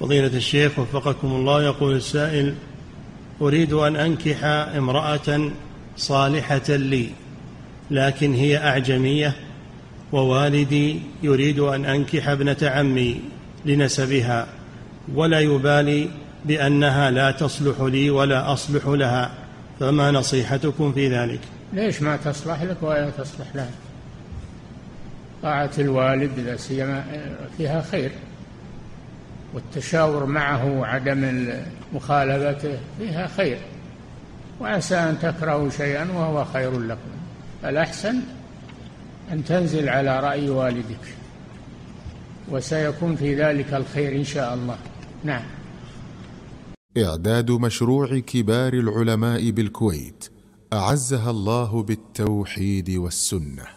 فضيلة الشيخ وفقكم الله، يقول السائل: أريد أن أنكح امرأة صالحة لي لكن هي أعجمية، ووالدي يريد أن أنكح ابنة عمي لنسبها، ولا يبالي بأنها لا تصلح لي ولا أصلح لها، فما نصيحتكم في ذلك؟ ليش ما تصلح لك ولا تصلح لها؟ طاعة الوالد لا سيما فيها خير، والتشاور معه وعدم مخالفته فيها خير، وعسى أن تكرهوا شيئا وهو خير لكم، فالأحسن أن تنزل على رأي والدك، وسيكون في ذلك الخير إن شاء الله. نعم. إعداد مشروع كبار العلماء بالكويت أعزها الله بالتوحيد والسنة.